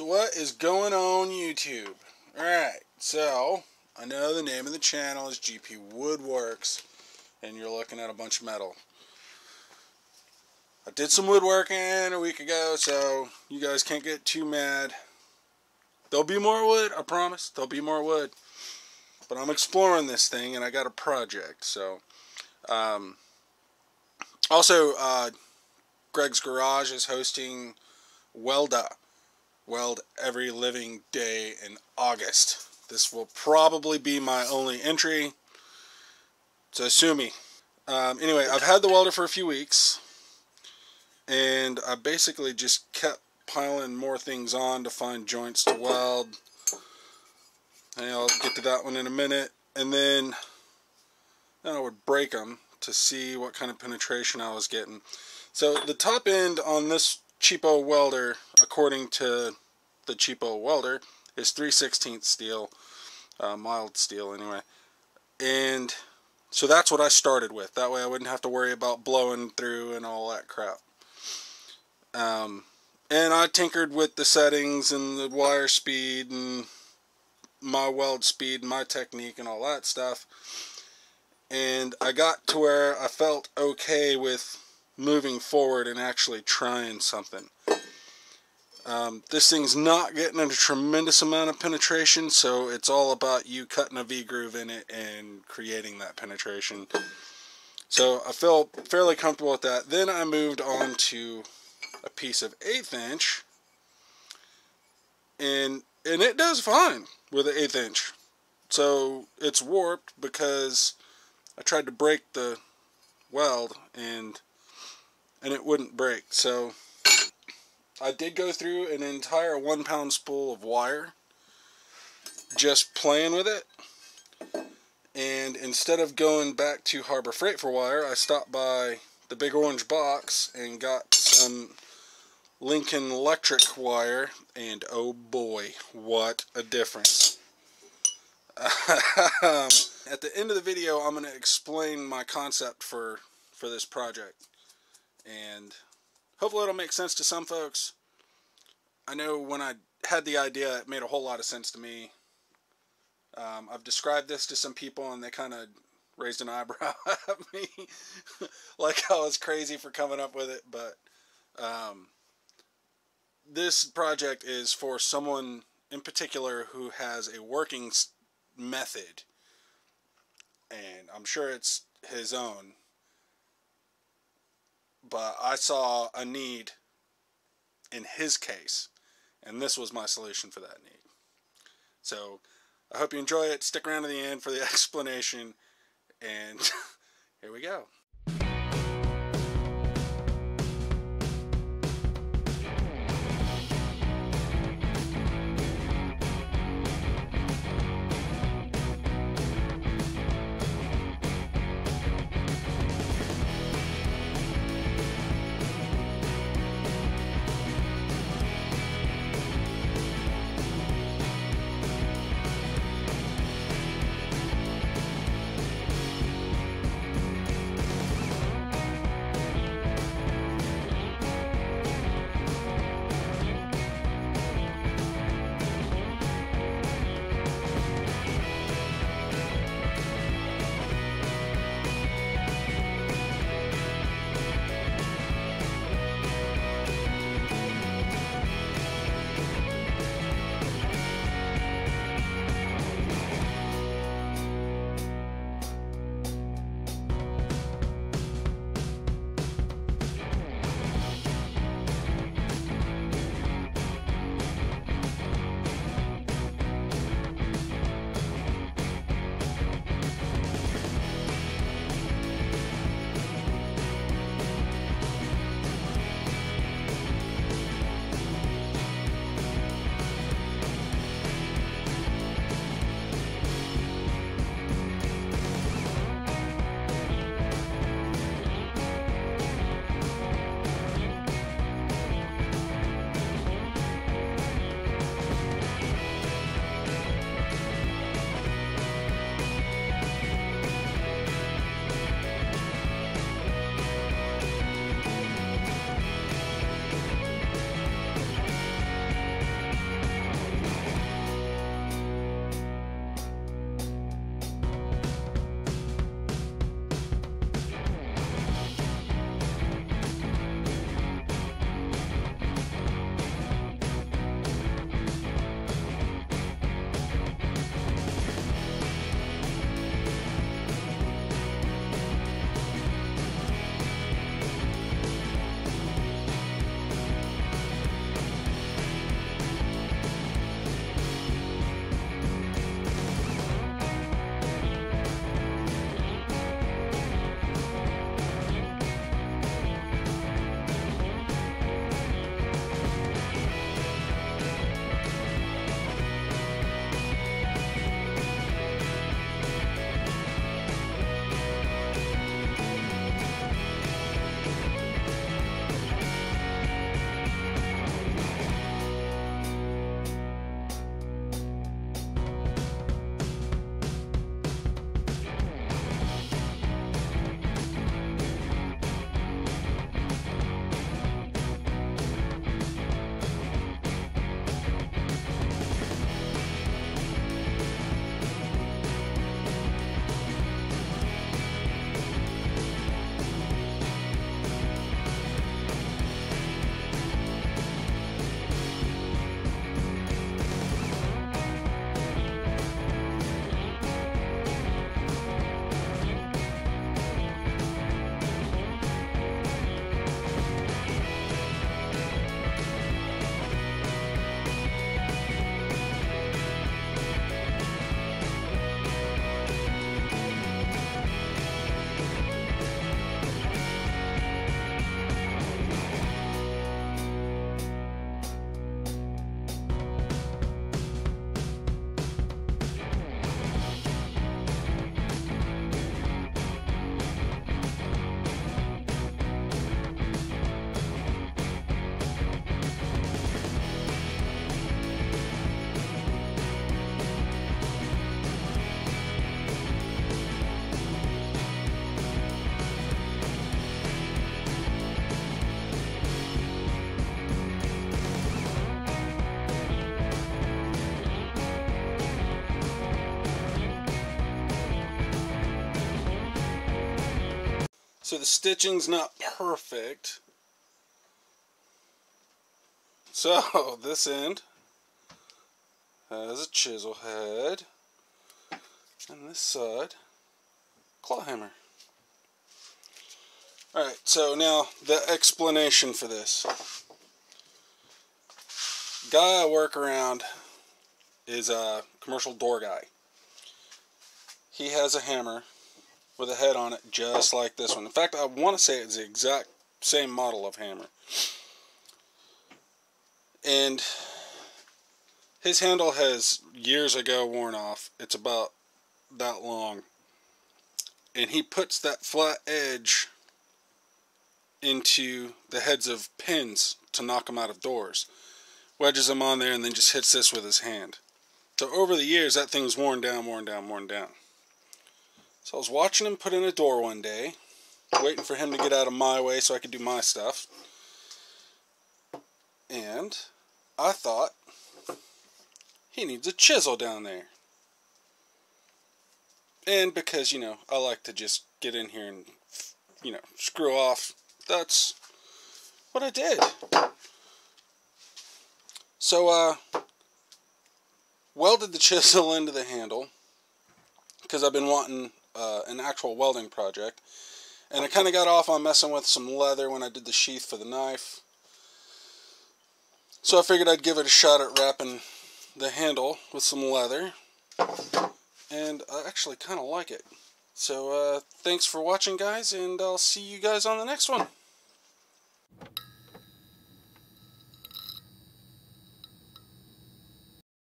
So what is going on YouTube? Alright, so I know the name of the channel is GP Woodworks and you're looking at a bunch of metal. I did some woodworking a week ago, so you guys can't get too mad. There'll be more wood, I promise. There'll be more wood. But I'm exploring this thing and I got a project, so also Greg's Garage is hosting Welda. Weld every living day in August. This will probably be my only entry, so sue me. Anyway, I've had the welder for a few weeks, and I basically just kept piling more things on to find joints to weld. And I'll get to that one in a minute. And then I would break them to see what kind of penetration I was getting. So the top end on this cheapo welder, according to the cheapo welder, is 3/16 steel, mild steel anyway, and so that's what I started with. That way I wouldn't have to worry about blowing through and all that crap. And I tinkered with the settings and the wire speed and my weld speed and my technique and all that stuff, and I got to where I felt okay with moving forward and actually trying something. This thing's not getting a tremendous amount of penetration, so it's all about you cutting a V-groove in it and creating that penetration. So I feel fairly comfortable with that. Then I moved on to a piece of 1/8 inch, and it does fine with an 1/8 inch. So it's warped because I tried to break the weld and it wouldn't break. So I did go through an entire 1 pound spool of wire just playing with it, and instead of going back to Harbor Freight for wire, I stopped by the big orange box and got some Lincoln Electric wire, and oh boy, what a difference. At the end of the video I'm going to explain my concept for this project, and hopefully it'll make sense to some folks. I know when I had the idea, it made a whole lot of sense to me. I've described this to some people and they kind of raised an eyebrow at me, like I was crazy for coming up with it, but this project is for someone in particular who has a working method, and I'm sure it's his own. But I saw a need in his case, and this was my solution for that need. So I hope you enjoy it. Stick around to the end for the explanation, and here we go. So the stitching's not perfect. So this end has a chisel head, and this side, claw hammer. Alright, so now the explanation for this. Guy I work around is a commercial door guy. He has a hammer with a head on it just like this one. In fact, I want to say it's the exact same model of hammer. And his handle has years ago worn off. It's about that long. And he puts that flat edge into the heads of pins to knock them out of doors. Wedges them on there and then just hits this with his hand. So over the years that thing's worn down, worn down, worn down. So I was watching him put in a door one day, waiting for him to get out of my way so I could do my stuff. And I thought, he needs a chisel down there. And because, you know, I like to just get in here and, you know, screw off, that's what I did. So, welded the chisel into the handle, because I've been wanting an actual welding project. And I kind of got off on messing with some leather when I did the sheath for the knife. So I figured I'd give it a shot at wrapping the handle with some leather. And I actually kind of like it. So, thanks for watching, guys, and I'll see you guys on the next one.